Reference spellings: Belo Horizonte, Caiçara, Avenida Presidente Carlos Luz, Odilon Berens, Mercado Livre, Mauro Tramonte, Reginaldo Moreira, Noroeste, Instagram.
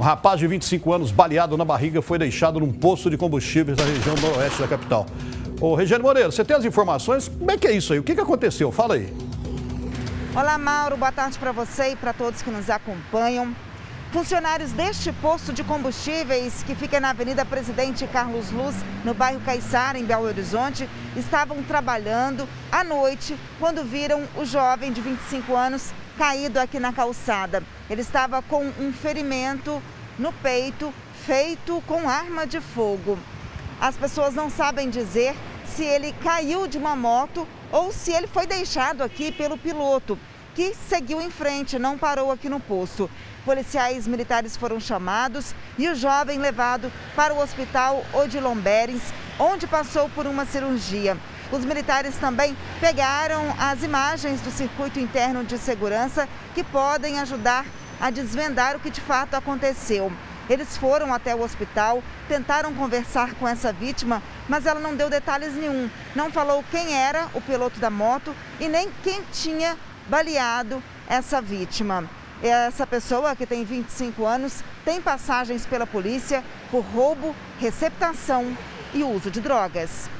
Um rapaz de 25 anos, baleado na barriga, foi deixado num posto de combustíveis da região noroeste da capital. Ô, Reginaldo Moreira, você tem as informações? Como é que é isso aí? O que que aconteceu? Fala aí. Olá, Mauro. Boa tarde para você e para todos que nos acompanham. Funcionários deste posto de combustíveis, que fica na Avenida Presidente Carlos Luz, no bairro Caiçara, em Belo Horizonte, estavam trabalhando à noite quando viram o jovem de 25 anos caído aqui na calçada. Ele estava com um ferimento no peito, feito com arma de fogo. As pessoas não sabem dizer se ele caiu de uma moto ou se ele foi deixado aqui pelo piloto, que seguiu em frente, não parou aqui no posto. Policiais militares foram chamados e o jovem levado para o hospital Odilon Berens, onde passou por uma cirurgia. Os militares também pegaram as imagens do circuito interno de segurança que podem ajudar a desvendar o que de fato aconteceu. Eles foram até o hospital, tentaram conversar com essa vítima, mas ela não deu detalhes nenhum. Não falou quem era o piloto da moto e nem quem tinha baleado essa vítima. Essa pessoa, que tem 25 anos, tem passagens pela polícia por roubo, receptação e uso de drogas.